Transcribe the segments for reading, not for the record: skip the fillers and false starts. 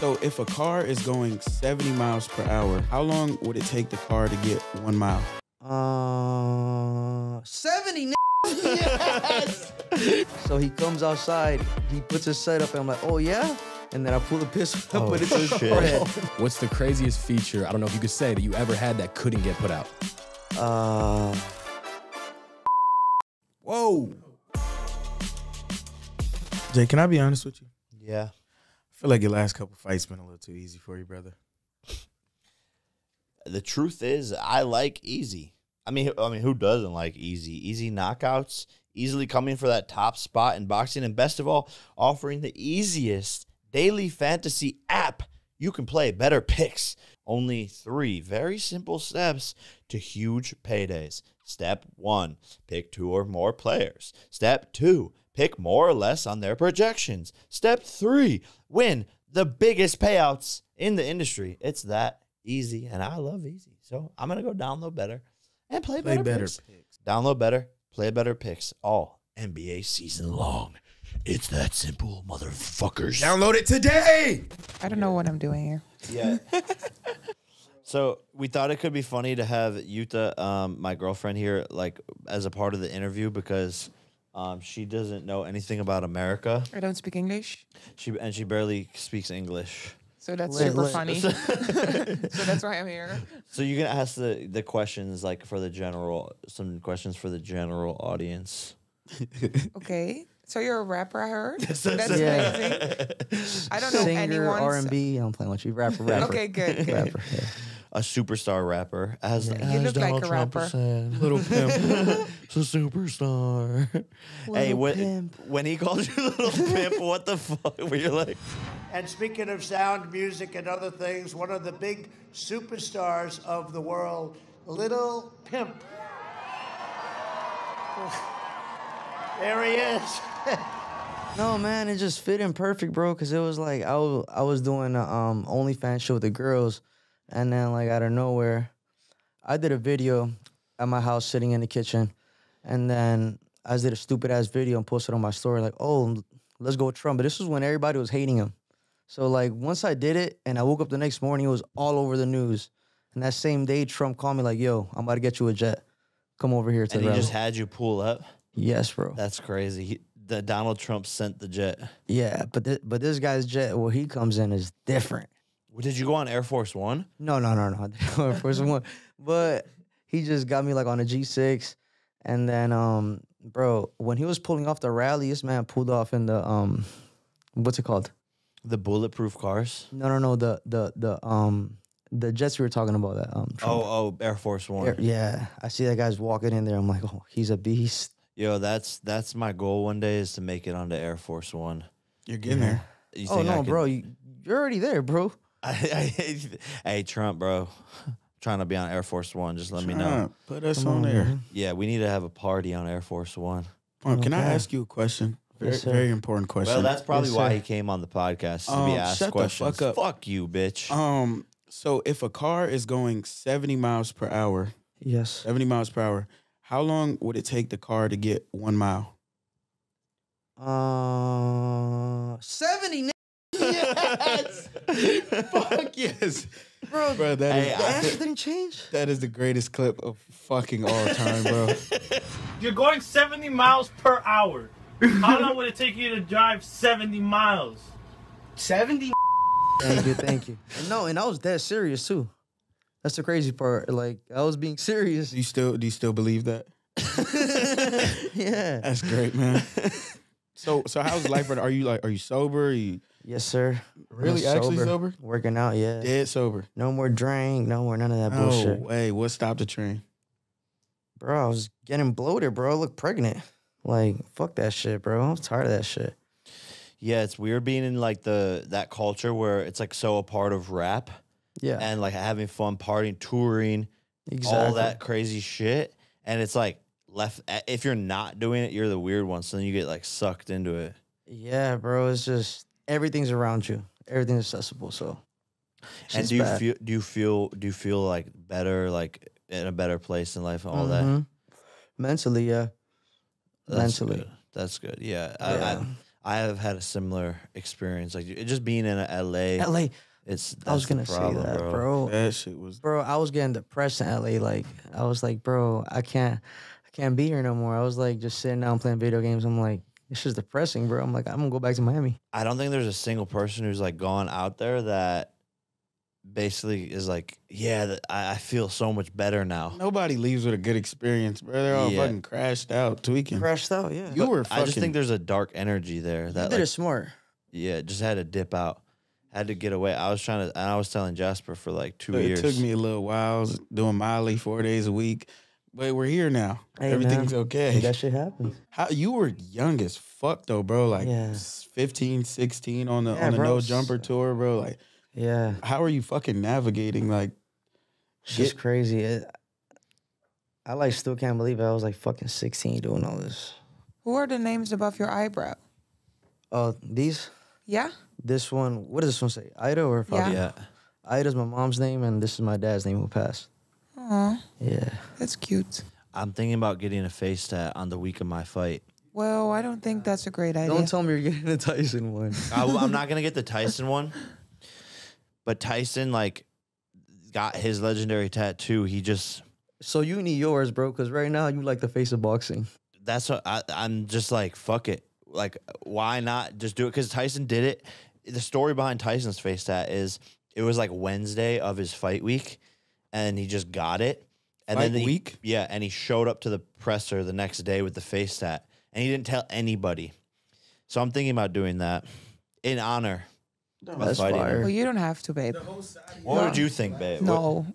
So if a car is going 70 miles per hour, how long would it take the car to get 1 mile? 70. Yes. So he comes outside, he puts his set up, and I'm like, oh yeah? And then I pull the pistol up, but it's his head. What's the craziest feature, I don't know if you could say, that you ever had that couldn't get put out? Whoa. Jay, can I be honest with you? Yeah. I feel like your last couple fights been a little too easy for you, brother. The truth is, I like easy. I mean, who doesn't like easy? Easy knockouts, easily coming for that top spot in boxing, and best of all, offering the easiest daily fantasy app you can play, Better Picks. Only 3 very simple steps to huge paydays. Step 1, pick 2 or more players. Step 2, pick more or less on their projections. Step 3, win the biggest payouts in the industry. It's that easy, and I love easy. So I'm going to go download Better and play better picks. Download Better, play Better Picks all NBA season long. It's that simple, motherfuckers. Download it today. I don't know what I'm doing here. Yeah. So we thought it could be funny to have Yuta, my girlfriend here, like as a part of the interview because she doesn't know anything about America. I don't speak English. She barely speaks English. So that's super funny. So that's why I'm here. So you're gonna ask the questions like for the general, some questions for the general audience. Okay. So you're a rapper, I heard. That's amazing. I don't know anyone. R&B. I don't play much. You rapper. Okay, good. Rapper. Yeah. A superstar rapper. As you look Donald like a Trump rapper. Said, Little Pimp. It's a superstar. Little when he called you Little Pimp, what the fuck were you like? And speaking of sound, music, and other things, one of the big superstars of the world, Little Pimp. There he is. No, man, it just fit in perfect, bro, because it was like I was doing an OnlyFans show with the girls. And then, like, out of nowhere, I did a video at my house sitting in the kitchen. And then I did a stupid-ass video and posted on my story, like, oh, let's go with Trump. But this was when everybody was hating him. So, like, once I did it and I woke up the next morning, it was all over the news. And that same day, Trump called me like, yo, I'm about to get you a jet. Come over here to the rally. Just had you pull up? Yes, bro. That's crazy. Donald Trump sent the jet. Yeah, but this guy's jet, where he comes in, is different. Did you go on Air Force One? No. I didn't go Air Force One. But he just got me like on a G6. And then, bro, when he was pulling off the rally, this man pulled off in the, what's it called? The bulletproof cars? No. The jets we were talking about. Air Force One. Yeah. I see that guy's walking in there. I'm like, oh, he's a beast. Yo, that's my goal one day is to make it onto Air Force One. You're getting there. You think no, bro. You're already there, bro. Hey, Trump, bro. I'm trying to be on Air Force One. Just let me know. Put us on there. Yeah, we need to have a party on Air Force One. Okay. Can I ask you a question? Very important question. Well, that's probably why he came on the podcast, to be asked questions. Shut the fuck up. Fuck you, bitch. So if a car is going 70 miles per hour, yes, 70 miles per hour, how long would it take the car to get 1 mile? 70. Yes. Fuck yes. Bro, that didn't change. That is the greatest clip of fucking all time, bro. You're going 70 miles per hour. How long would it take you to drive 70 miles? 70? Thank you, thank you. No, and I was dead serious too. That's the crazy part. Like, I was being serious. Do you still believe that? Yeah. That's great, man. So how's life? Are you sober? Yes, sir. Really? Actually sober? Working out, yeah. Dead sober. No more drink, no more none of that bullshit. No way. What stopped the train? Bro, I was getting bloated, bro. I look pregnant. Like, fuck that shit, bro. I'm tired of that shit. Yeah, it's weird being in, like, that culture where it's, like, so a part of rap. Yeah. And, like, having fun, partying, touring. Exactly. All that crazy shit. And it's, like, if you're not doing it, you're the weird one. So then you get, like, sucked into it. Yeah, bro. It's just... everything's around you. Everything's accessible. So, and do you feel like better, like in a better place in life and all that? Mentally, yeah. That's good. Yeah. Yeah. I I have had a similar experience, like just being in LA. LA, I was gonna say that, bro. That shit was, bro. I was getting depressed in LA. Like I was like, bro, I can't be here no more. I was like just sitting down playing video games. I'm like, it's just depressing, bro. I'm like, I'm gonna go back to Miami. I don't think there's a single person who's like gone out there that basically is like, yeah, I feel so much better now. Nobody leaves with a good experience, bro. They're all fucking crashed out, tweaking. Crashed out, yeah. You were fucking... I just think there's a dark energy there. That you did it smart. Yeah, just had to dip out. Had to get away. I was trying to, and I was telling Jasper for like 2 years. It took me a little while. I was doing Miley 4 days a week. But we're here now. Hey, everything's okay. That shit happens. How, you were young as fuck, though, bro. Like 15, 16 on the No Jumper tour, bro. Like, yeah. How are you fucking navigating? Like, it's just crazy. I like still can't believe it. I was like fucking 16 doing all this. Who are the names above your eyebrow? Oh, these? Yeah. This one, what does this one say? Ida or Fabio? Yeah. Ida's my mom's name, and this is my dad's name who passed. Aw. Yeah. That's cute. I'm thinking about getting a face tat on the week of my fight. Well, I don't think that's a great idea. Don't tell me you're getting a Tyson one. I'm not going to get the Tyson one. But Tyson, like, got his legendary tattoo. He just... So you need yours, bro, because right now you like the face of boxing. That's what I'm just like, fuck it. Like, why not just do it? Because Tyson did it. The story behind Tyson's face tat is it was like Wednesday of his fight week, and he just got it. And fight then week? Yeah, and he showed up to the presser the next day with the face tat, and he didn't tell anybody. So I'm thinking about doing that in honor. No, that's fire. Well, you don't have to, babe. What would you think, babe? No.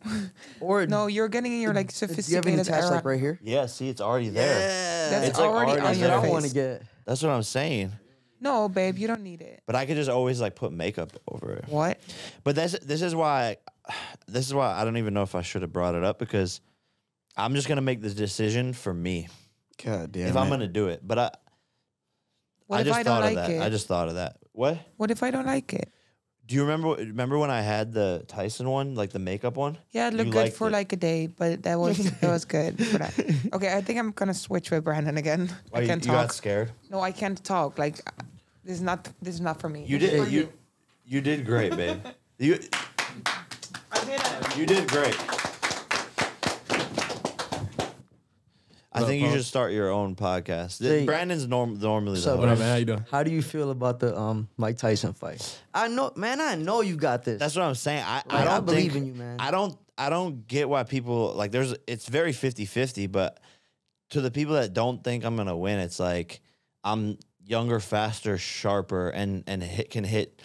Or no, you're getting in your like sophisticated tattoo like right here. Yeah, see, it's already there. Yeah. That's it's already on your face. I want to get. That's what I'm saying. No, babe, you don't need it. But I could just always like put makeup over it. What? But this is why I don't even know if I should have brought it up, because I'm just gonna make the decision for me. God damn. If I'm gonna do it, but I just thought of that. What? What if I don't like it? Do you remember when I had the Tyson one, like the makeup one? Yeah, it looked good for like a day, but that was good for that. Okay, I think I'm gonna switch with Brandon again. Why, I can't talk. You got scared? No, I can't talk. Like, this is not for me. You did great, babe. You did great. I think you should start your own podcast. Hey, Brandon's normally the host. What up, man? How you doing? How do you feel about the Mike Tyson fight? I know, man. I know you got this. That's what I'm saying. I believe in you, man. I don't get why people like. It's very 50-50. But to the people that don't think I'm gonna win, it's like I'm younger, faster, sharper, and can hit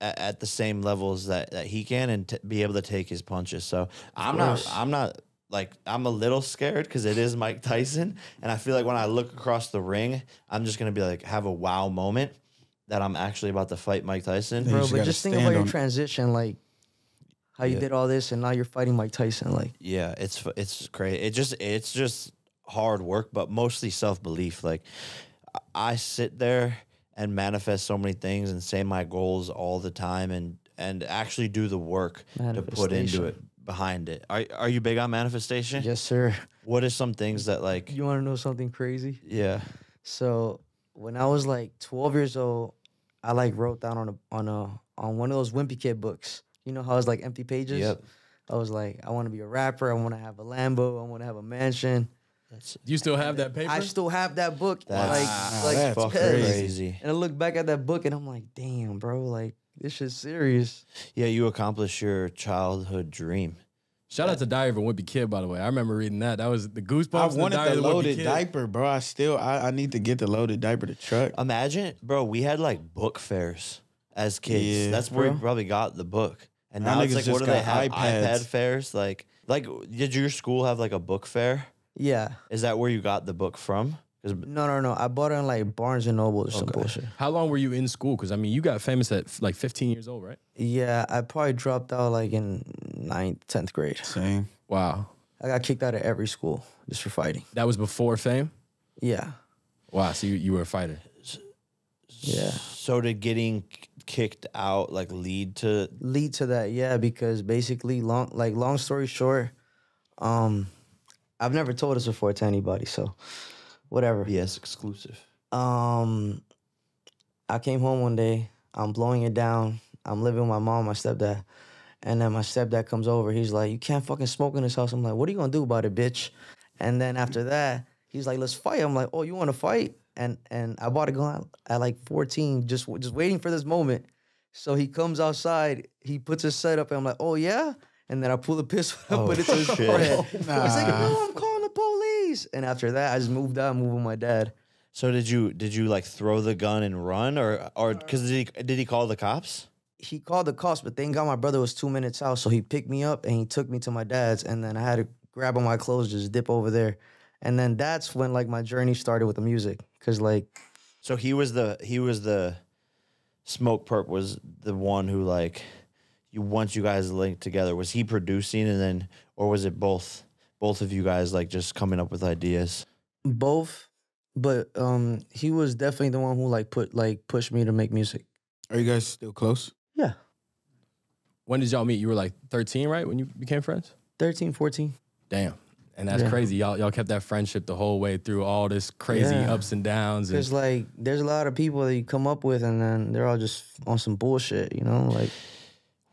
at the same levels that he can, and be able to take his punches. So I'm not. Like, I'm a little scared because it is Mike Tyson, and I feel like when I look across the ring, I'm just going to be like, have a wow moment that I'm actually about to fight Mike Tyson. Bro, but just think about your transition, like, how you did all this, and now you're fighting Mike Tyson. Like, yeah, it's crazy. It's just hard work, but mostly self-belief. Like, I sit there and manifest so many things and say my goals all the time and actually do the work to put into it. Behind it. Are you big on manifestation? Yes, sir. What are some things that, like... You want to know something crazy? Yeah. So when I was like 12 years old, I like wrote down on one of those Wimpy Kid books. You know how it's like empty pages? Yep. I was like, I want to be a rapper. I want to have a Lambo. I want to have a mansion. Do you still have that paper? I still have that book. That's crazy. And I look back at that book and I'm like, damn, bro, like, this shit's serious. Yeah, you accomplished your childhood dream. Shout out to Diary of a Wimpy Kid, by the way. I remember reading that. That was the goosebumps. I wanted the loaded diaper, bro. I need to get the loaded diaper to truck. Imagine, bro, we had like book fairs as kids. Yeah, that's where we probably got the book. And now it's like, what do they have? iPad fairs? Like, did your school have like a book fair? Yeah. Is that where you got the book from? No. I bought it in like Barnes and Noble or some bullshit. How long were you in school? Because I mean, you got famous at like 15 years old, right? Yeah, I probably dropped out like in 9th, 10th grade. Same. Wow. I got kicked out of every school just for fighting. That was before fame? Yeah. Wow, so you were a fighter. Yeah. So did getting kicked out like lead to that? Yeah, because basically long story short, I've never told this before to anybody, so whatever. Yes, exclusive. I came home one day. I'm blowing it down. I'm living with my mom, my stepdad. And then my stepdad comes over. He's like, you can't fucking smoke in this house. I'm like, what are you going to do about it, bitch? And then after that, he's like, let's fight. I'm like, oh, you want to fight? And I bought a gun at like 14, just waiting for this moment. So he comes outside. He puts his set up. And I'm like, oh, yeah? And then I pull the pistol up, but it's his forehead. Nah. He's like, no, I'm calling the police. And after that, I just moved out, moved with my dad. So did you like throw the gun and run, or because did he call the cops? He called the cops, but thank God my brother was 2 minutes out, so he picked me up and he took me to my dad's, and then I had to grab on my clothes, just dip over there, and then that's when like my journey started with the music, cause like. So he was the Smokepurpp was the one who like, once you guys linked together, was he producing and then, or was it both of you guys like just coming up with ideas? Both. But he was definitely the one who like pushed me to make music. Are you guys still close? Yeah. When did y'all meet? You were like 13, right? When you became friends? 13, 14. Damn. And that's crazy. Y'all kept that friendship the whole way through all this crazy ups and downs. Because like there's a lot of people that you come up with and then they're all just on some bullshit, you know?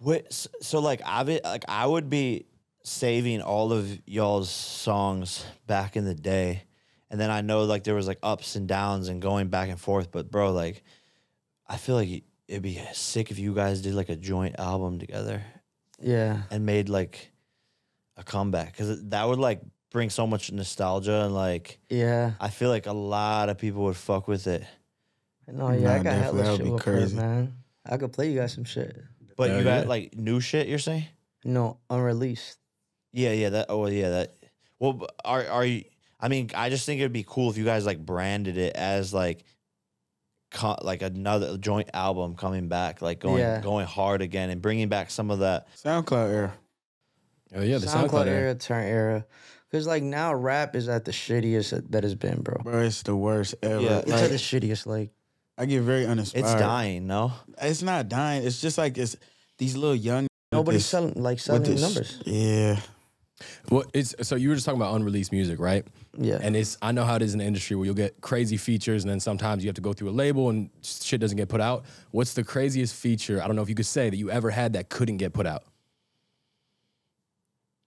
Like so like I would be saving all of y'all's songs back in the day. And then I know, like, there was, like, ups and downs and going back and forth. But, bro, like, I feel like it'd be sick if you guys did, like, a joint album together. Yeah. And made, like, a comeback. Because that would, like, bring so much nostalgia. And, like, yeah. I feel like a lot of people would fuck with it. No, yeah, I got hella shit with it, man. I could play you guys some shit. But you got, like, new shit, you're saying? No, unreleased. Yeah, yeah, that, oh, yeah, that. Well, are you... I mean, I just think it'd be cool if you guys like branded it as like another joint album coming back, like going hard again and bringing back some of that SoundCloud era. Oh yeah, the SoundCloud era, Turn era, because like now rap is at the shittiest that it's been, bro. Bro, it's the worst ever. Yeah, it's at the shittiest. Like I get very uninspired. It's dying. No, it's not dying. It's just like it's these little young. Nobody's selling numbers. Yeah. Well, so you were just talking about unreleased music, right? Yeah. And I know how it is in the industry where you'll get crazy features and then sometimes you have to go through a label and shit doesn't get put out. What's the craziest feature, I don't know if you could say, that you ever had that couldn't get put out?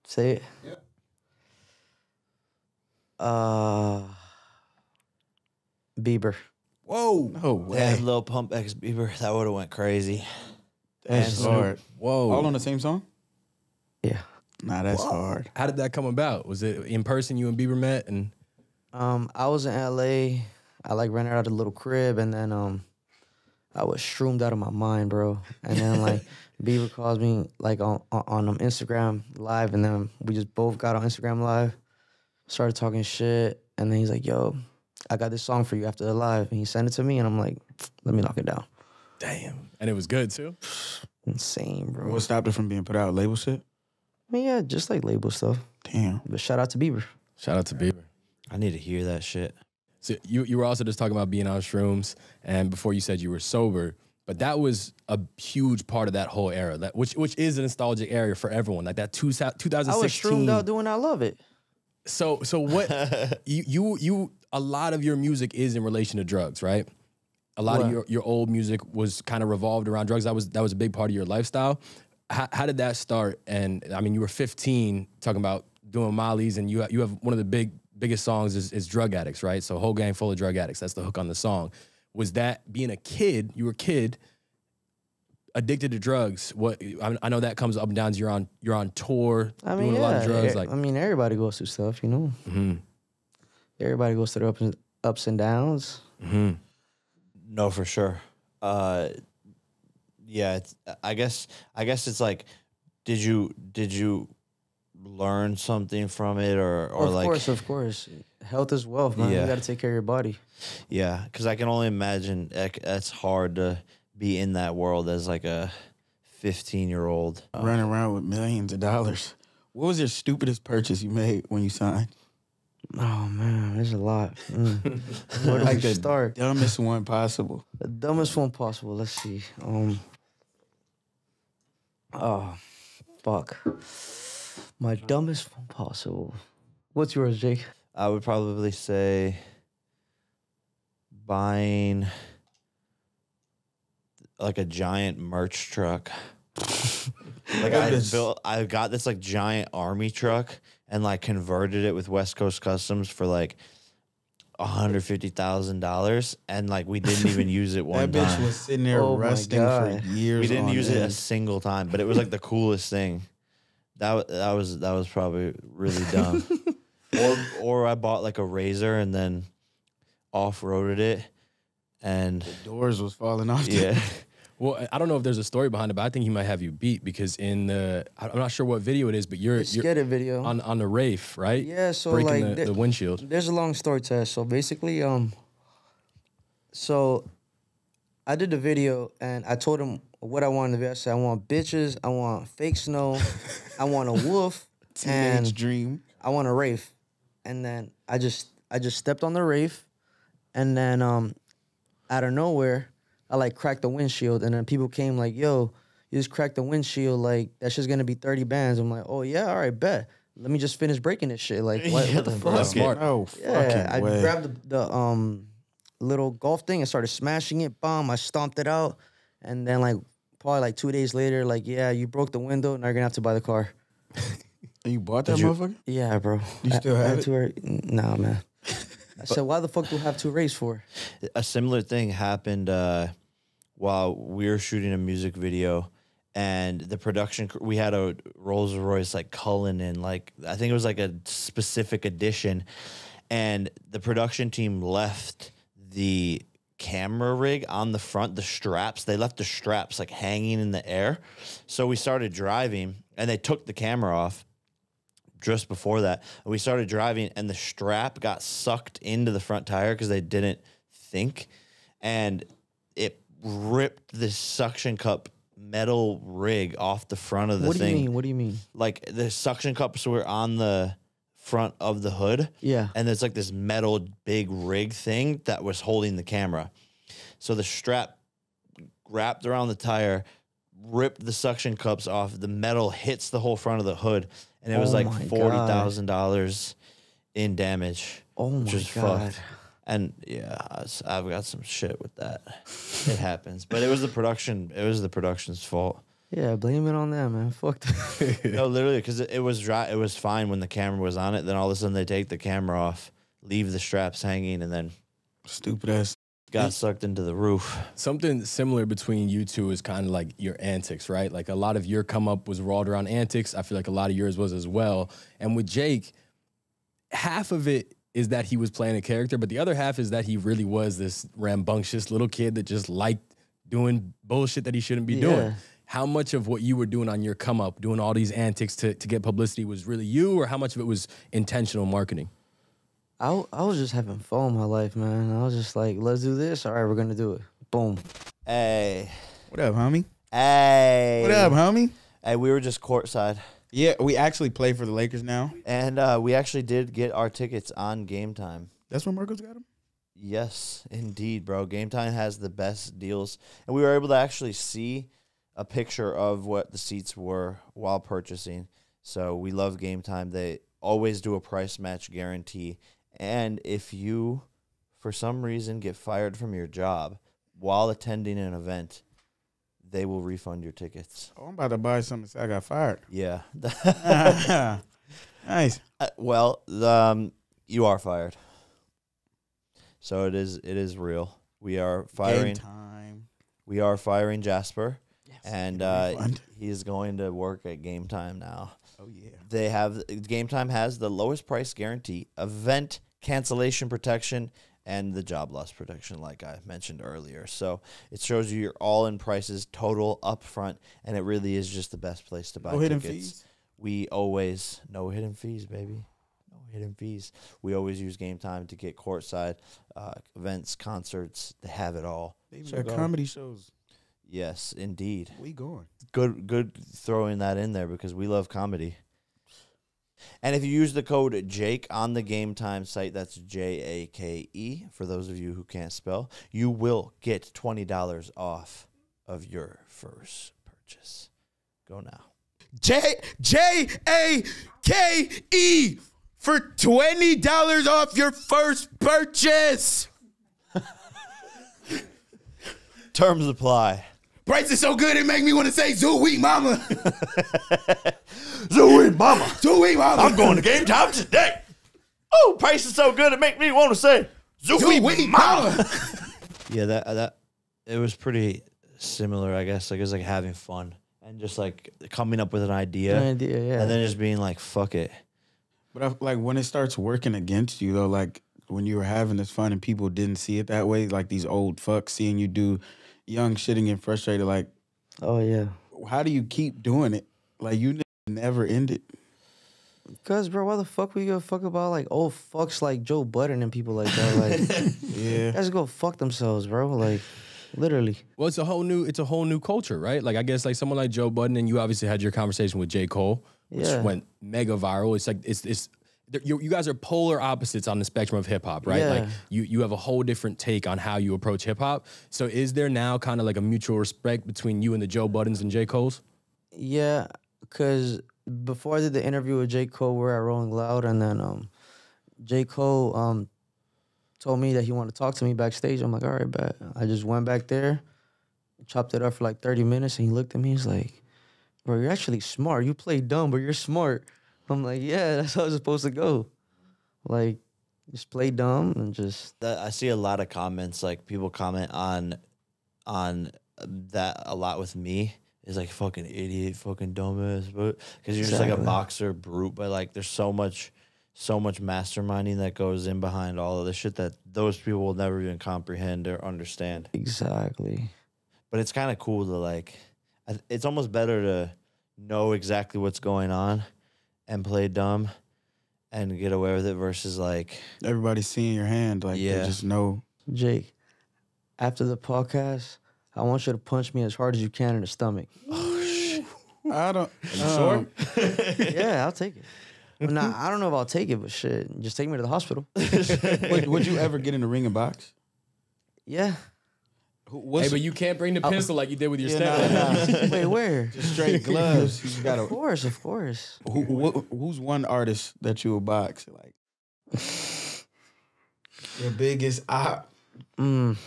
Say it. Yeah. Bieber. Whoa. No way. That Lil Pump X Bieber, that would have went crazy. That's hard. Whoa. All on the same song? Yeah. Nah, that's hard. How did that come about? Was it in person you and Bieber met? And I was in LA. I like rented out a little crib, and then I was shroomed out of my mind, bro. And then like Bieber calls me like on Instagram Live, and then we just both got on Instagram Live, started talking shit, and then he's like, "Yo, I got this song for you after the live," and he sent it to me, and I'm like, "Let me knock it down." Damn, and it was good too. Insane, bro. What stopped it from being put out? Label shit. I mean, yeah, just like label stuff. Damn. But shout out to Bieber. Shout out to Bieber. I need to hear that shit. So you were also just talking about being on shrooms, and before you said you were sober, but that was a huge part of that whole era, that which is a nostalgic era for everyone. Like that 2016. I was shroomed out doing I Love It. So what a lot of your music is in relation to drugs, right? A lot of your old music was kind of revolved around drugs. That was a big part of your lifestyle. How did that start? And I mean, you were 15, talking about doing mollies, and you have one of the biggest songs is Drug Addicts, right? So Whole Gang Full of Drug Addicts, that's the hook on the song. Was that being a kid, you were a kid, addicted to drugs? What I know that comes up and down. You're on tour, I mean, doing a lot of drugs. Like I mean, everybody goes through stuff, you know. Mm-hmm. Everybody goes through the ups and downs. Mm-hmm. No, for sure. Yeah, I guess it's like, did you learn something from it or like? Of course, health is wealth, man. Yeah. You gotta take care of your body. Yeah, because I can only imagine that's hard to be in that world as like a 15-year-old running around with millions of dollars. What was your stupidest purchase you made when you signed? Oh man, there's a lot. Where do like we start? Dumbest one possible. The dumbest one possible. Let's see. Oh, fuck. My dumbest one possible. What's yours, Jake? I would probably say buying like a giant merch truck. Like I got this like giant army truck and like converted it with West Coast Customs for like $150,000, and like we didn't even use it one time. That bitch was sitting there resting for years. We didn't use it a single time, but it was like the coolest thing. That was probably really dumb. Or I bought like a razor and then off-roaded it, and the doors was falling off. Yeah. Well, I don't know if there's a story behind it, but I think he might have you beat, because in the, I'm not sure what video it is, but you're get a video on the Rafe, right? Yeah, so breaking like the windshield. There's a long story to that. So basically, so I did the video and I told him what I wanted to be. I said I want bitches, I want fake snow, I want a wolf, teenage dream. I want a Rafe, and then I just stepped on the Rafe, and then out of nowhere, I like cracked the windshield, and then people came like, yo, you just cracked the windshield, like that's just gonna be 30 bands. I'm like, oh yeah, all right, bet. Let me just finish breaking this shit. Like what the fuck? That's smart. Oh, yeah, I grabbed the little golf thing and started smashing it. Bomb. I stomped it out, and then like probably like 2 days later, like, yeah, you broke the window, and now you're gonna have to buy the car. You bought that motherfucker? Yeah, bro. You still have it? Nah, man. I said, why the fuck do we have two Rays for? A similar thing happened while we were shooting a music video, and the production, we had a Rolls Royce like Cullinan, and like I think it was like a specific edition, and the production team left the camera rig on the front, the straps. They left the straps like hanging in the air, so we started driving, and they took the camera off. Just before that, we started driving, and the strap got sucked into the front tire because they didn't think, and it ripped this suction cup metal rig off the front of the thing. What do you mean? What do you mean? Like the suction cups were on the front of the hood. Yeah. And there's like this metal big rig thing that was holding the camera. So the strap wrapped around the tire, ripped the suction cups off, the metal hits the whole front of the hood. And it was like $40,000 in damage. Oh my God. Fucked. And yeah, I've got some shit with that. It happens. But it was the production. It was the production's fault. Yeah, blame it on them, man. Fuck that. No, literally, because it was dry. It was fine when the camera was on it. Then all of a sudden they take the camera off, leave the straps hanging, and then stupid ass got sucked into the roof. Something similar between you two is kind of like your antics, right? Like a lot of your come up was rolled around antics. I feel like a lot of yours was as well. And with Jake, half of it is that he was playing a character, but the other half is that he really was this rambunctious little kid that just liked doing bullshit that he shouldn't be doing. How much of what you were doing on your come up, doing all these antics to get publicity, was really you, or how much of it was intentional marketing? I was just having fun my life, man. I was just like, let's do this. All right, we're going to do it. Boom. Hey. What up, homie? Hey. What up, homie? Hey, we were just courtside. Yeah, we actually play for the Lakers now. And we actually did get our tickets on Game Time. That's when Marcos got them? Yes, indeed, bro. Game Time has the best deals. And we were able to actually see a picture of what the seats were while purchasing. So we love Game Time. They always do a price match guarantee. And if you, for some reason, get fired from your job while attending an event, they will refund your tickets. Oh, I'm about to buy something so I got fired. Yeah. Nice. Well, you are fired. So it is real. We are firing. Game Time. We are firing Jasper. Yes. And he's going to work at Game Time now. Oh, yeah. They have, Game Time has the lowest price guarantee, event cancellation protection, and the job loss protection, like I mentioned earlier. So it shows you your all-in prices, total, upfront, and it really is just the best place to buy tickets. No hidden fees? We always, no hidden fees, baby. No hidden fees. We always use Game Time to get courtside events, concerts. They have it all. They so comedy shows. Yes, indeed. We going. Good throwing that in there because we love comedy. And if you use the code Jake on the Game Time site, that's JAKE, for those of you who can't spell, you will get $20 off of your first purchase. Go now. JAKE for $20 off your first purchase. Terms apply. Bryce is so good it make me want to say Zooey Mama. Zooey Mama. Zooey Mama. I'm going to Game Time today. Oh, Bryce is so good it make me want to say Zooey Mama. Yeah, that it was pretty similar, I guess. Like it was like having fun and just like coming up with an idea. Yeah. And then just being like, fuck it. But I, like when it starts working against you though, like when you were having this fun and people didn't see it that way, like these old fucks seeing you do young shit and get frustrated, like, oh yeah, how do you keep doing it? Like you never end it. Cause bro, why the fuck we give a fuck about like old fucks like Joe Budden and people like that? Like, yeah, guys go fuck themselves, bro. Like, literally. Well, it's a whole new culture, right? Like I guess like someone like Joe Budden, and you obviously had your conversation with J. Cole, which went mega viral. It's like you guys are polar opposites on the spectrum of hip hop, right? Yeah. Like you have a whole different take on how you approach hip hop. So is there now kind of like a mutual respect between you and the Joe Buddens and J. Cole's? Yeah, because before I did the interview with J. Cole, we were at Rolling Loud, and then J. Cole told me that he wanted to talk to me backstage. I'm like, all right, bet. I just went back there, chopped it up for like 30 minutes, and he looked at me, he's like, bro, you're actually smart. You play dumb, but you're smart. I'm like, yeah, that's how it's supposed to go. Like, just play dumb and just... I see a lot of comments, like, people comment on that a lot with me. It's like, fucking idiot, fucking dumbass. Because you're just like a boxer brute, but, like, there's so much masterminding that goes in behind all of this shit that those people will never even comprehend or understand. Exactly. But it's kind of cool to, like... It's almost better to know exactly what's going on and play dumb and get away with it versus like... Everybody's seeing your hand. Like, yeah. They just know. Jake, after the podcast, I want you to punch me as hard as you can in the stomach. Oh, shit. I don't... Sure? Yeah, I'll take it. Well, nah, I don't know if I'll take it, but shit, just take me to the hospital. would you ever get in the ring and box? Yeah. Hey, but you can't bring the pistol like you did with your stepdad. Nah. Wait, where? Just straight gloves. You gotta, of course. Who's one artist that you will box? Like your biggest op? I don't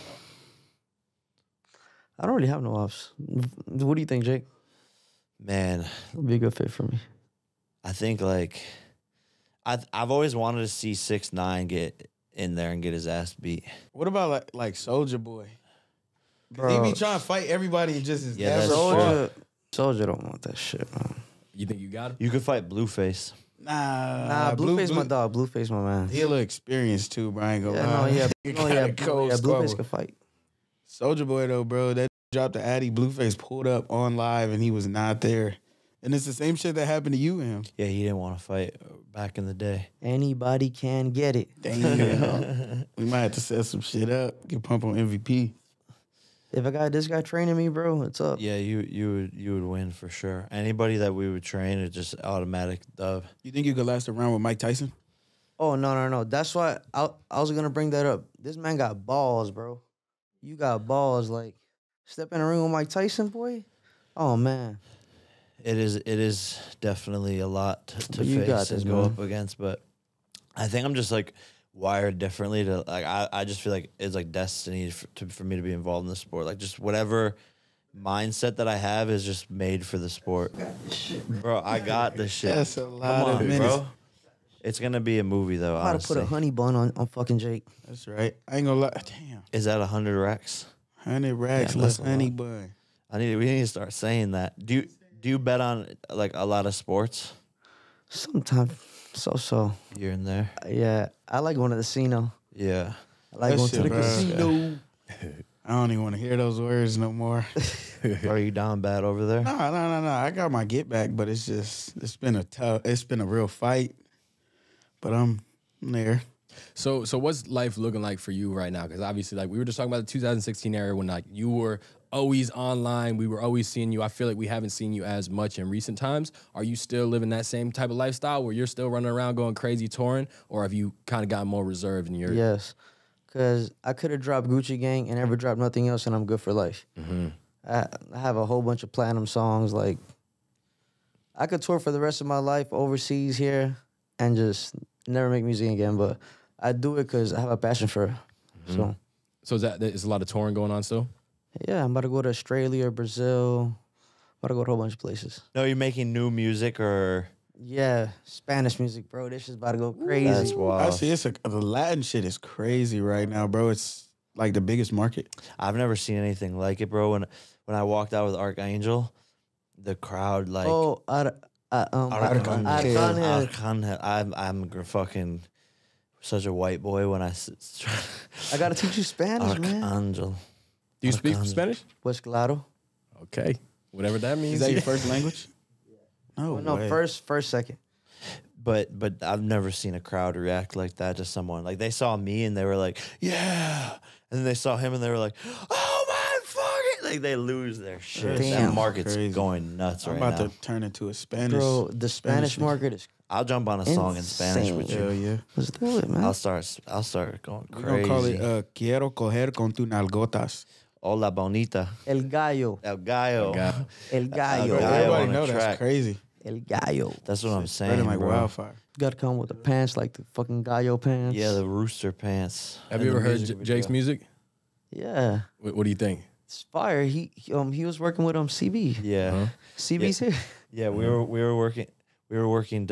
really have no ops. What do you think, Jake? Man, it'll be a good fit for me. I think like I've always wanted to see 6ix9ine get in there and get his ass beat. What about like Soulja Boy? Bro. He be trying to fight everybody and just is Soulja don't want that shit, man. You think you got him? You could fight Blueface. Nah, Blueface my dog. Blueface my man. He a little experienced too, bro. I ain't gonna lie. Yeah, Blueface could fight. Soulja Boy though, bro, that dropped the Addy. Blueface pulled up on live and he was not there. And it's the same shit that happened to you and him. Yeah, he didn't want to fight back in the day. Anybody can get it. Damn. We might have to set some shit up. Get Pump on MVP. If I got this guy training me, bro, it's up. Yeah, you would win for sure. Anybody that we would train, it's just automatic dub. You think you could last a round with Mike Tyson? Oh, no. That's why I was going to bring that up. This man got balls, bro. You got balls. Like, step in the ring with Mike Tyson, boy? Oh, man. It is definitely a lot to face and go up against, but I think I'm just, like, wired differently to like I just feel like it's like destiny for me to be involved in the sport. Like just whatever mindset that I have is just made for the sport. Bro, I got this shit. That's a lot of minutes, bro. It's gonna be a movie though. I'm about to put a honey bun on fucking Jake. That's right. I ain't gonna lie. Damn. Is that 100 racks? 100 racks less honey bun. We need to start saying that. Do you bet on like a lot of sports? Sometimes. So you're in there. Yeah, I like going to the casino. Yeah, I like going to the casino. I don't even want to hear those words no more. Are you down bad over there? No. I got my get back, but it's just it's been a real fight. But I'm there. So what's life looking like for you right now? Because obviously, like we were just talking about the 2016 era when like you were always online, we were always seeing you. I feel like we haven't seen you as much in recent times. Are you still living that same type of lifestyle where you're still running around going crazy touring, or have you kind of gotten more reserved in your... Yes, because I could have dropped Gucci Gang and never dropped nothing else, and I'm good for life. I have a whole bunch of platinum songs. Like I could tour for the rest of my life overseas here and just never make music again, but I do it because I have a passion for it. So is a lot of touring going on still? Yeah, I'm about to go to Australia, Brazil. I'm about to go to a whole bunch of places. No, you're making new music or... Yeah, Spanish music, bro. This shit's about to go crazy. That's wild. Actually, it's the Latin shit is crazy right now, bro. It's like the biggest market. I've never seen anything like it, bro. When I walked out with Arcangel, the crowd like... Oh, Arcangel. I'm fucking... such a white boy when I... I gotta teach you Spanish, man. Arcangel. Do you speak Spanish? Pues claro. Okay. Whatever that means. Is that your first language? No well, no, way. First, second. But I've never seen a crowd react like that to someone. Like, they saw me and they were like, yeah. And then they saw him and they were like, oh, my fucking... Like, they lose their shit. Damn. That market's crazy. Going nuts right now. I'm about to turn into a Spanish... Bro, the Spanish market is... I'll jump on a song in Spanish with you. Hell yeah. Let's do it, man. I'll start going crazy. We're going to call it, Quiero coger con tu nalgotas. Hola bonita. El gallo. El gallo. El gallo. Everybody know that's crazy. El gallo. That's what I'm saying, bro. Like wildfire. You got to come with the pants, like the fucking gallo pants. Yeah, the rooster pants. Have you ever heard Jake's music? Yeah. What do you think? It's fire. He was working with CB. Yeah. Huh? CB's here. Yeah, we were working... We were working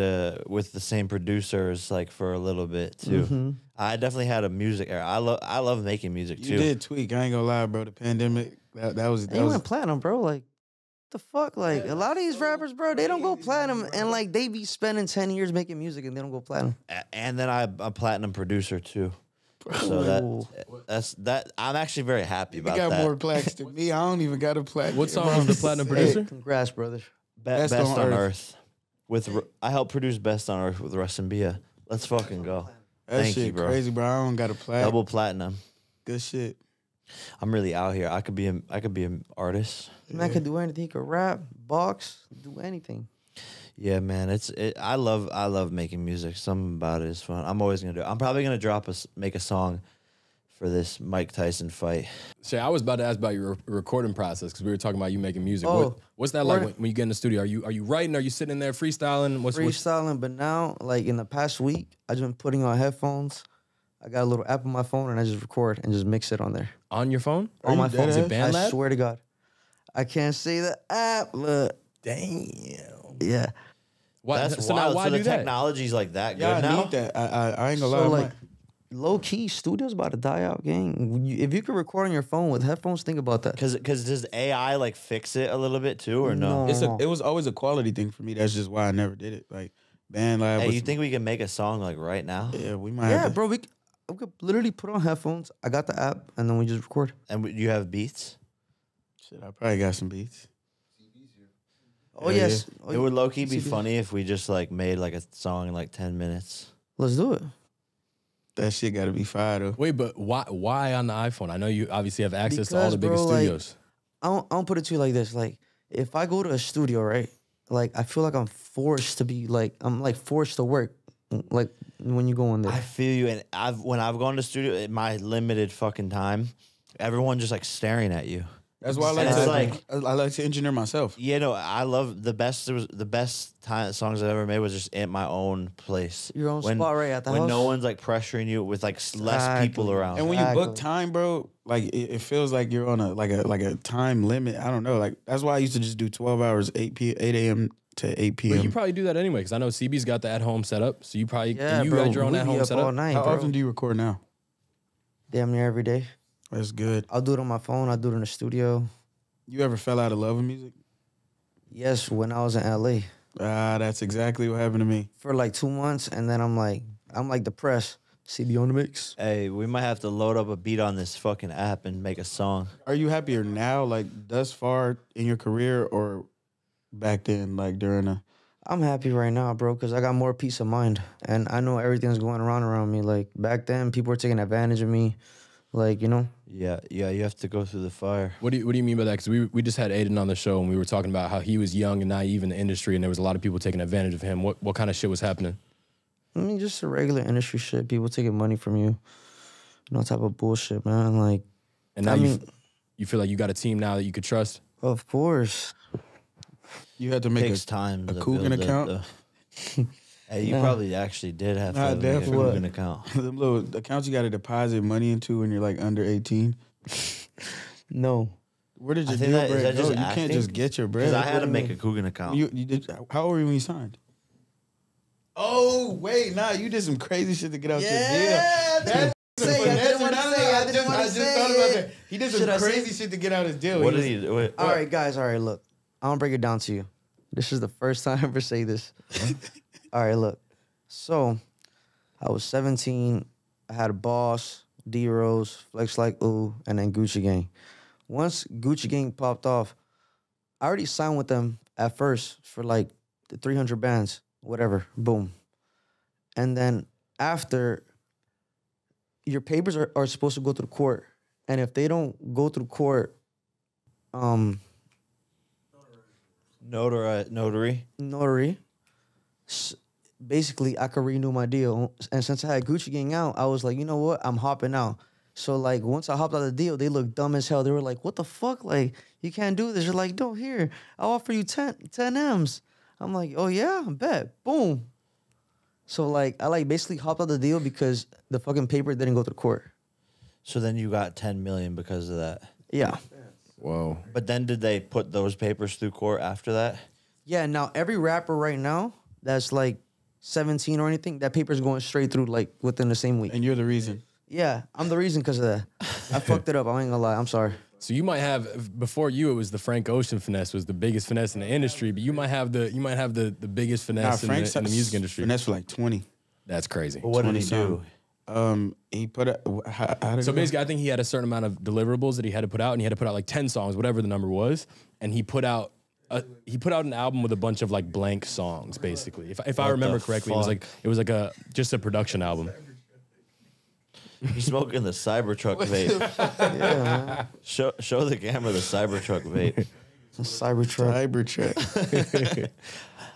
with the same producers like for a little bit too. Mm-hmm. I definitely had a music era. I love making music too. You did tweak. I ain't gonna lie, bro. The pandemic that was went platinum, bro. Like what the fuck, like a lot of these rappers, bro, they don't go platinum and like they be spending 10 years making music and they don't go platinum. And then I'm a platinum producer too. Bro. So that's I'm actually very happy about that. You got more plaques than me. I don't even got a plaque. What song was the platinum producer? Hey, congrats, brother. Best on Earth. I helped produce Best on Earth with Russ and Bia. Let's fucking go. That Thank shit you, bro. Crazy, bro. I don't got a platinum. Double platinum. Good shit. I'm really out here. I could be an artist. Man, yeah. I could do anything. Could rap, box, do anything. Yeah, man. I love making music. Something about it is fun. I'm always gonna do it. I'm probably gonna make a song for this Mike Tyson fight. Shay, I was about to ask about your recording process because we were talking about you making music. Oh, what's that like when you get in the studio? Are you writing? Are you sitting in there freestyling? Freestyling, but now, like in the past week, I've been putting on headphones. I got a little app on my phone and I just record and just mix it on there. On your phone? On my phone. Is it BandLab? I swear to God. I can't say the app. Look. Damn. Yeah. Why, that's so wild. Now why so do the that? Technology's like that good now? I need that. I ain't gonna lie. Like, low-key, studio's about to die out, gang. If you could record on your phone with headphones, think about that. Because does AI, like, fix it a little bit, too, or no? It was always a quality thing for me. That's just why I never did it. Like, BandLab. Hey, you think we can make a song, like, right now? Yeah, we might have to. Bro, we could literally put on headphones. I got the app, and then we just record. And you have beats? Shit, I probably got some beats. Oh, yes. Yeah. Oh, it would low-key be funny if we just, like, made, like, a song in, like, 10 minutes. Let's do it. That shit gotta be fire though. Wait, but why on the iPhone? I know you obviously have access to all the biggest studios. Like, I don't put it to you like this. Like, if I go to a studio, right? Like, I feel like I'm forced to be like, I'm like forced to work. Like, when you go in there. I feel you. And when I've gone to studio, in my limited fucking time, everyone just like staring at you. That's why I like to engineer myself. Yeah, no, I love the best songs I've ever made was just at my own place. Your own spot right at the house. When no one's like pressuring you with like less people around. And when you book time, bro, like it feels like you're on a time limit. I don't know. Like that's why I used to just do 12 hours, 8 a.m. to 8 p.m. But you probably do that anyway because I know CB's got the at-home setup. So you probably got your own at-home setup. All night, How often do you record now? Damn near every day. That's good. I'll do it on my phone. I'll do it in the studio. You ever fell out of love with music? Yes, when I was in L.A. That's exactly what happened to me. For like 2 months, and then I'm like depressed. CB on the mix. Hey, we might have to load up a beat on this fucking app and make a song. Are you happier now, like thus far in your career, or back then, like during a... I'm happy right now, bro, because I got more peace of mind. And I know everything's going around me. Like, back then, people were taking advantage of me. Like, you know? Yeah, you have to go through the fire. What do you mean by that? Because we just had Aiden on the show, and we were talking about how he was young and naive in the industry, and there was a lot of people taking advantage of him. What kind of shit was happening? I mean, just the regular industry shit. People taking money from you. No type of bullshit, man. Like, and now you feel like you got a team now that you could trust? Of course. You had to make a Coogan account? Hey, you probably actually did have to make a Coogan account. Them little accounts you got to deposit money into when you're like under 18. No. Where did your deal break go? You can't just get your bread. Because I had to make a Coogan account. How old were you when you signed? Oh, wait, nah, you did some crazy shit to get out your deal. Yeah, I just thought about that. He did some crazy shit to get out his deal. What did he do? All right, guys, all right, look. I'm going to break it down to you. This is the first time I ever say this. All right, look. So, I was 17. I had a boss, D-Rose, Flex Like Ooh, and then Gucci Gang. Once Gucci Gang popped off, I already signed with them at first for like 300 bands, whatever, boom. And then after, your papers are supposed to go through court. And if they don't go through court, Notary. Basically, I could renew my deal. And since I had Gucci Gang out, I was like, you know what? I'm hopping out. So, like, once I hopped out of the deal, they looked dumb as hell. They were like, what the fuck? Like, you can't do this. You're like, no, here. I'll offer you 10 M's. I'm like, oh, yeah, I bet. Boom. So, like, I, like, basically hopped out of the deal because the fucking paper didn't go to court. So then you got $10 million because of that. Yeah. Whoa. But then did they put those papers through court after that? Yeah, now every rapper right now that's like 17 or anything, that paper's going straight through like within the same week. And you're the reason. Yeah, I'm the reason because of that. I fucked it up. I ain't gonna lie. I'm sorry. So you might have, before you, it was the Frank Ocean finesse was the biggest finesse in the industry, but you might have the biggest finesse in the music industry. Finesse for like 20. That's crazy. Well, what did he do? He put out, so basically I think he had a certain amount of deliverables that he had to put out, and he had to put out like 10 songs, whatever the number was, and he put out an album with a bunch of like blank songs, basically. If I remember correctly, it was like just a production album. He's smoking the Cybertruck vape. Yeah. Show the camera the Cybertruck vape. Cybertruck.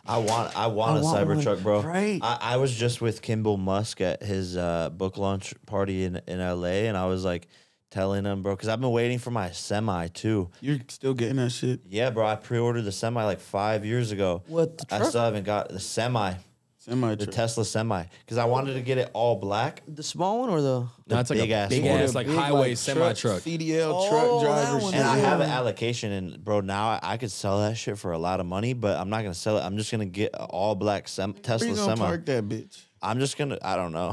I want a Cybertruck, bro. Right. I was just with Kimball Musk at his book launch party in LA, and I was like telling him, bro, because I've been waiting for my semi too. You're still getting that shit? Yeah, bro. I pre-ordered the semi like 5 years ago. What? The truck? I still haven't got the semi. The Tesla semi, because I wanted to get it all black. The small one or the that's like big ass, like big highway like semi truck, CDL truck driver. And I have an allocation, and bro, now I could sell that shit for a lot of money, but I'm not gonna sell it. I'm just gonna get an all black Tesla semi. Park that bitch. I'm just gonna, I don't know.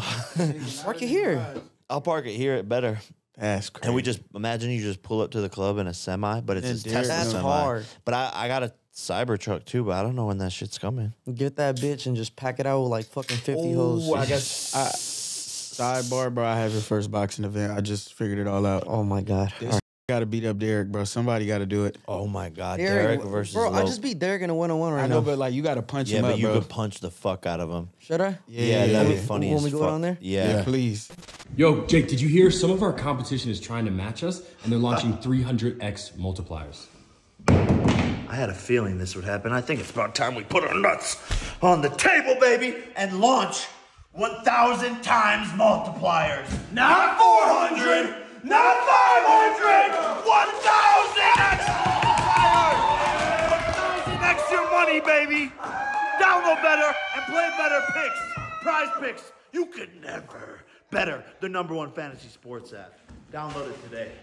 Park it here. I'll park it here. It better. That's crazy. And we just imagine you just pull up to the club in a semi, but it's a Tesla semi. Hard. But I got a Cybertruck too, but I don't know when that shit's coming. Get that bitch and just pack it out with like fucking 50 hoes. I guess sidebar, bro. I have your first boxing event. I just figured it all out. Oh my god, this gotta beat up Derek, bro. Somebody gotta do it. Oh my god, Derek versus bro. I just beat Derek in a 1-on-1 right now. I know, but like you gotta punch him up, bro. Yeah, but you could punch the fuck out of him. Should I? Yeah, that'd be funny. When we go down there? Yeah, please. Yo, Jake, did you hear? Some of our competition is trying to match us, and they're launching 300x multipliers. I had a feeling this would happen. I think it's about time we put our nuts on the table, baby, and launch 1,000 times multipliers. Not 400, not 500, 1,000x multipliers! 1,000x your money, baby. Download Better and play Better Picks. Prize Picks. You could never. Better, the #1 fantasy sports app. Download it today.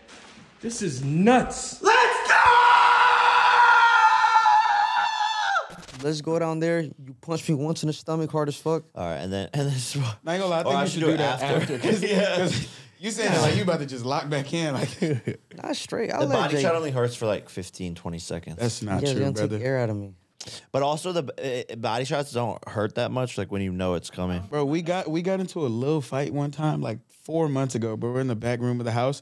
This is nuts. Let's go! Let's go down there. You punch me once in the stomach, hard as fuck. All right, and then. Not gonna lie, I think you should do that after. Cause you saying that like you about to just lock back in, like. Not straight. The body shot only hurts for like 15, 20 seconds. That's not true, brother. Take air out of me. But also the body shots don't hurt that much, like when you know it's coming. Bro, we got into a little fight one time, like 4 months ago. But we're in the back room of the house,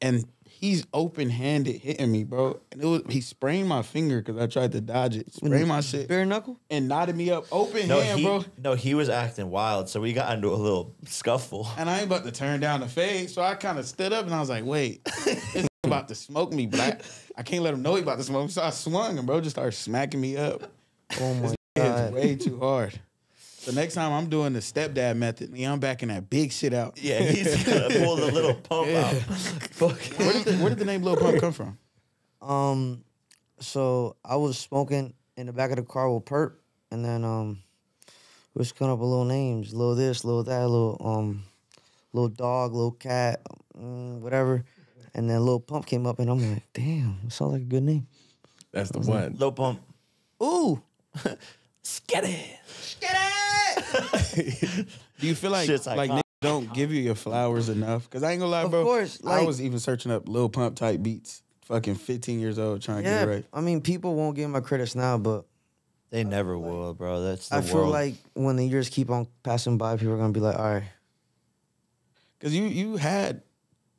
and he's open-handed hitting me, bro. And he sprained my finger because I tried to dodge it. Sprained my shit. Bare knuckle? And knotted me up. Open hand, bro. No, he was acting wild, so we got into a little scuffle. And I ain't about to turn down the fade, so I kind of stood up, and I was like, wait, it's about to smoke me, but I can't let him know he's about to smoke me. So I swung, and bro just started smacking me up. Oh, my God. It's way too hard. The next time I'm doing the stepdad method, I'm backing that big shit out. Yeah, he's gonna pull the Lil Pump out. Where did the name Lil Pump come from? So I was smoking in the back of the car with Purp, and then we was coming up with little names, little this, little that, little dog, little cat, whatever. And then Lil Pump came up, and I'm like, damn, it sounds like a good name. That's the one. Like, Lil Pump. Ooh. Skitty. Skitty. Do you feel like niggas don't give you your flowers enough? Because I ain't gonna lie, bro. Of course. Like, I was even searching up Lil Pump type beats. Fucking 15 years old trying to get it right. I mean, people won't give my credits now, but they never will, bro. That's the world. I feel like when the years keep on passing by, people are gonna be like, all right. Because you had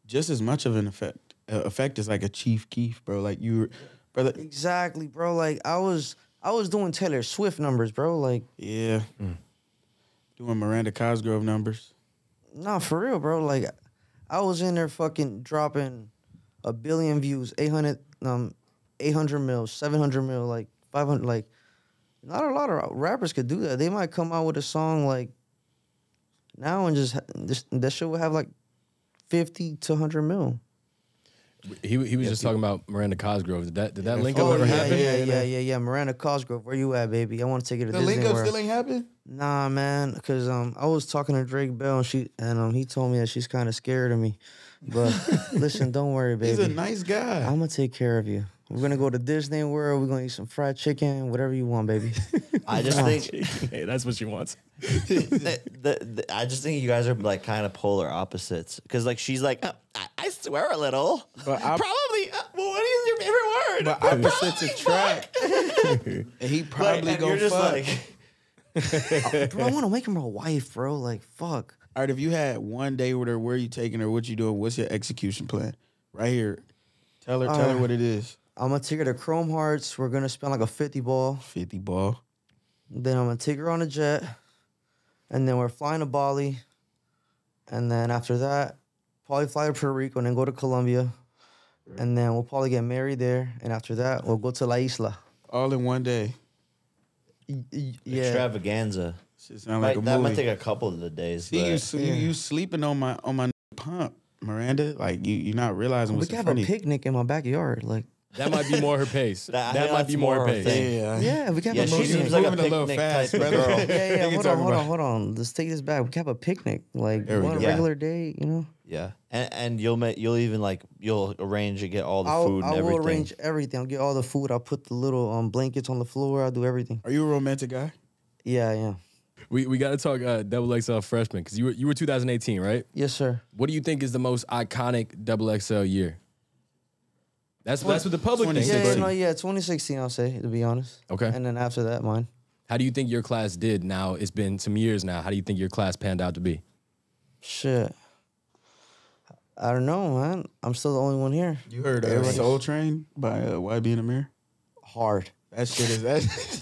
just as much of an effect. Effect is like a Chief Keef, bro. Like you were, brother. Exactly, bro. Like I was doing Taylor Swift numbers, bro. Like yeah, doing Miranda Cosgrove numbers. Nah, for real, bro. Like I was in there fucking dropping 1 billion views, 800 mil, 700 mil, like 500. Like not a lot of rappers could do that. They might come out with a song like now and just that shit would have like 50 to 100 mil. He was just talking about Miranda Cosgrove. Did that link up ever happen? Yeah. Miranda Cosgrove, where you at, baby? I want to take you to Disney. The link up still ain't happened? Nah, man, because I was talking to Drake Bell, and he told me that she's kind of scared of me. But listen, don't worry, baby. He's a nice guy. I'm gonna take care of you. We're gonna go to Disney World. We're gonna eat some fried chicken, whatever you want, baby. I just think hey, that's what she wants. I just think you guys are like kind of polar opposites, because like she's like I swear a little, but probably. Well, what is your favorite word? But opposites attract. And he probably like, gonna fuck. Like, bro, I want to make him my wife, bro. Like fuck. All right, if you had one day with her, where are you taking her? What you doing? What's your execution plan? Right here. Tell her what it is. I'm going to take her to Chrome Hearts. We're going to spend like a 50 ball. 50 ball. Then I'm going to take her on a jet. And then we're flying to Bali. And then after that, probably fly to Puerto Rico and then go to Colombia. Right. And then we'll probably get married there. And after that, we'll go to La Isla. All in one day. Yeah. Extravaganza. That might take a couple of the days. See, you sleeping on my pump, Miranda. Like you're not realizing what's in front of you. We could have a picnic in my backyard. Like that might be more her pace. That might be more her pace. Yeah. We could have a picnic. She seems like a picnic type of girl. Yeah. Hold on. Let's take this back. We could have a picnic, like on a regular day. You know. Yeah. And you'll arrange to get all the food and everything. I will arrange everything. I'll get all the food. I'll put the little blankets on the floor. I'll do everything. Are you a romantic guy? Yeah, I am. We got to talk XXL Freshman, because you were 2018, right? Yes, sir. What do you think is the most iconic XXL year? That's what the public thinks. Yeah, 2016, I'll say, to be honest. Okay. And then after that, mine. How do you think your class did now? It's been some years now. How do you think your class panned out to be? Shit. I don't know, man. I'm still the only one here. You heard Soul Train by YB and Amir? Hard. That shit is that's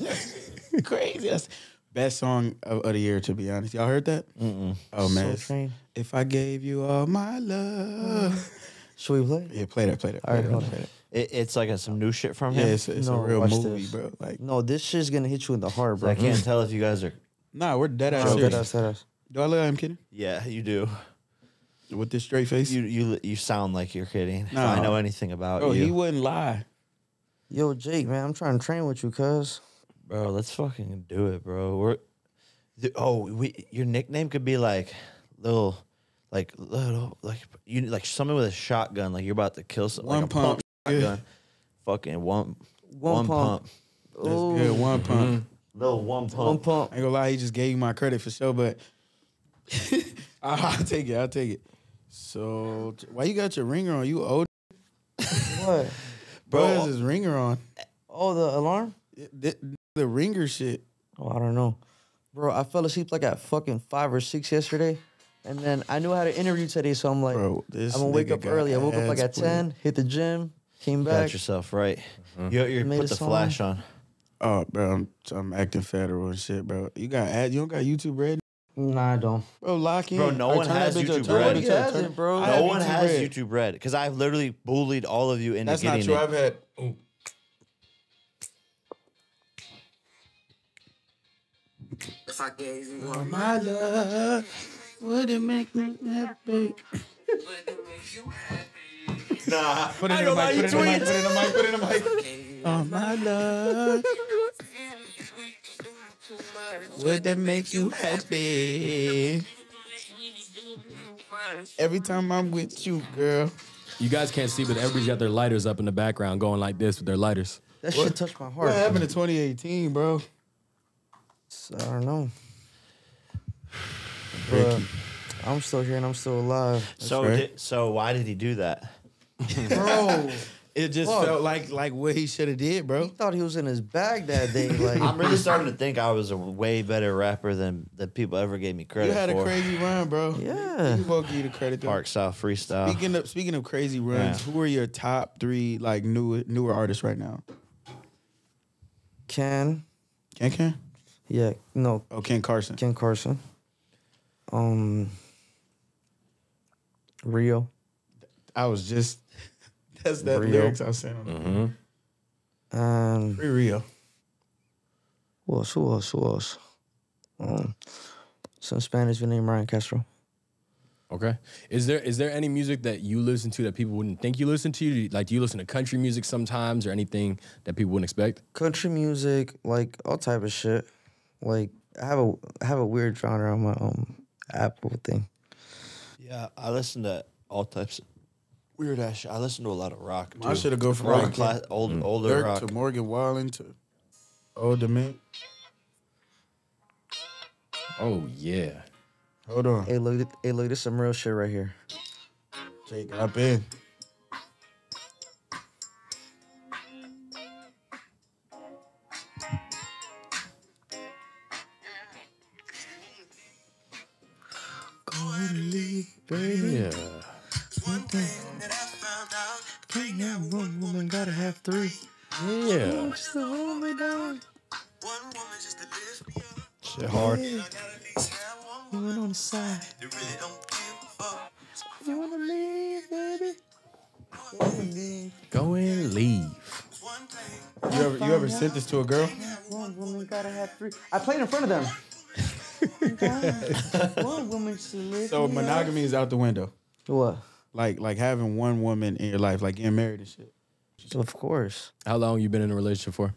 crazy. That's best song of the year, to be honest. Y'all heard that? Mm-mm. Oh, man. So if I gave you all my love. Should we play it? Yeah, play that. All right, It's like some new shit from him? Yeah, it's a real movie, bro. Like, no, this shit's going to hit you in the heart, bro. I can't tell if you guys are... Nah, we're dead-ass serious. Do I look like I'm kidding? Yeah, you do. With this straight face? You sound like you're kidding. No. I know anything about you. He wouldn't lie. Yo, Jake, man, I'm trying to train with you, cuz. Bro, let's fucking do it, bro. Your nickname could be like little, like someone with a shotgun, like you're about to kill someone. Like a pump shotgun. Fucking one pump. That's good, one pump. Mm-hmm. Little one pump. One pump. I ain't gonna lie, he just gave you my credit for sure, but I'll take it. So why you got your ringer on? You old? What? Bro, why is his ringer on? Oh, the alarm? The ringer shit. Oh, I don't know. Bro, I fell asleep like at fucking 5 or 6 yesterday. And then I knew I had an interview today, so I'm like, bro, I'm gonna wake up early. I woke up like at 10, hit the gym, came back. Got yourself right. You put the flash on. Oh, bro, I'm acting federal and shit, bro. You don't got YouTube Red? Nah, I don't. Bro, lock in. Bro, no one has YouTube Red. No one has YouTube Red, because I've literally bullied all of you into getting it. That's not true. I've had... If I gave you all my love, would it make me happy? Would it make you happy? Nah, put it in the mic, put it in the mic. All my love, would that make you happy? Every time I'm with you, girl, You guys can't see, but everybody's got their lighters up in the background going like this with their lighters. That shit touched my heart. What happened in 2018, bro? I don't know. But I'm still here and I'm still alive. That's so why did he do that? Bro. It just felt like what he should have did, bro. He thought he was in his bag that day. Like, I'm really starting to think I was a way better rapper than people ever gave me credit for. You had a crazy run, bro. Yeah. We won't give you the credit. Park Style Freestyle. Speaking of crazy runs, who are your top three like newer artists right now? Ken? Yeah. No. Oh, Ken Carson. Ken Carson. Rio. I was just... That's that Rio. Lyrics I was saying on the Free Rio. Who else? Some Spanish name Ryan Castro. Okay. Is there any music that you listen to that people wouldn't think you listen to? Like, do you listen to country music sometimes or anything that people wouldn't expect? Country music, like, all type of shit. Like, I have a weird genre on my Apple thing. Yeah, I listen to all types of weird ass shit. I listen to a lot of rock, dude. I should have gone from rock. Older Dirk rock. To Morgan Wallen to Old Dominion. Oh, yeah. Hold on. Hey, look, this is some real shit right here. Jake, hop in. Go and leave, baby. Yeah. One woman gotta have three. Yeah. Just to hold me down. One woman just to lift me up. Shit hard. Woman on the side. You really don't give up. You wanna leave, baby? Go and leave. You ever sent this to a girl? One woman gotta have three. I played in front of them. One woman just to lift me up. So monogamy is out the window. What? Like having one woman in your life, like getting married and shit. Of course. How long you been in a relationship for?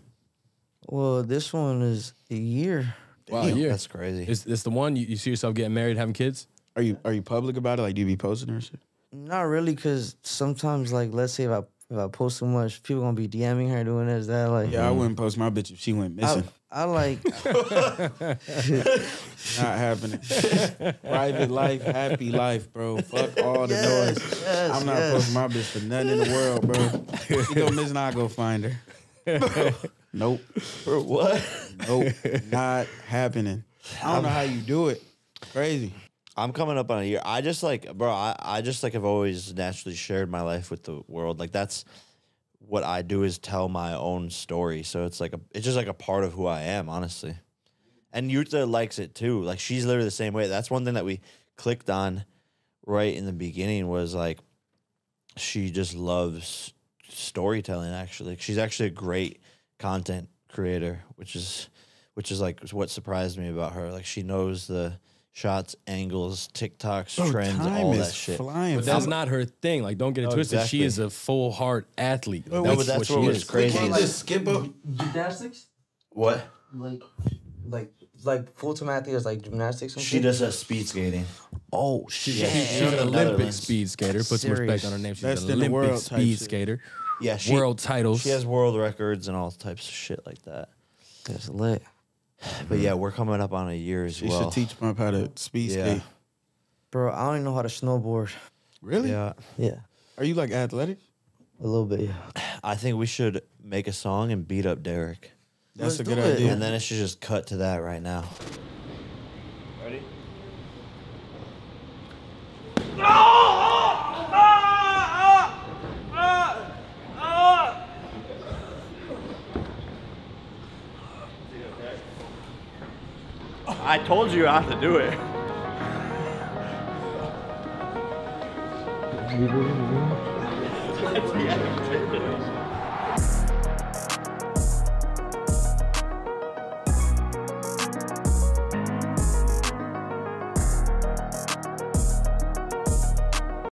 Well, this one is a year. Wow, a year. That's crazy. It's the one you see yourself getting married, having kids? Are you public about it? Like, do you be posting or shit? Not really, because sometimes, like, let's say if I post too much, people gonna be DMing her doing this, that, like. Yeah, I wouldn't post my bitch if she went missing. I like. Not happening. Private life, happy life, bro. Fuck all the noise. Yes, I'm not posting my bitch for nothing in the world, bro. If she go missing, I'll go find her. Bro. Nope. Bro, what? Nope. Not happening. I don't know how you do it. Crazy. I'm coming up on a year. I just like, bro, I just like have always naturally shared my life with the world. Like, that's what I do, is tell my own story. So it's like, it's just like a part of who I am, honestly. And Yuta likes it too. Like, she's literally the same way. That's one thing that we clicked on right in the beginning was like, she just loves storytelling, actually. She's actually a great content creator, which is like what surprised me about her. Like, she knows the shots, angles, TikToks, trends, all that shit. Flying. But that's not her thing. Like, don't get it twisted. Exactly. She is a full hard athlete. Like, that's what was crazy. Can't like, skip up gymnastics. What? Like full-time athletes, like gymnastics. And she does a speed skating. Oh shit! Yeah. She's an Olympic speed skater. Put some respect on her name. She's an Olympic speed skater. Yeah, world titles. She has world records and all types of shit like that. That's lit. But yeah, we're coming up on a year as well. You should teach Pump how to speed skate. Bro, I don't even know how to snowboard. Really? Yeah. Yeah. Are you like athletic? A little bit, yeah. I think we should make a song and beat up Derek. That's a good idea. And then it should just cut to that right now. Ready? I told you how to do it.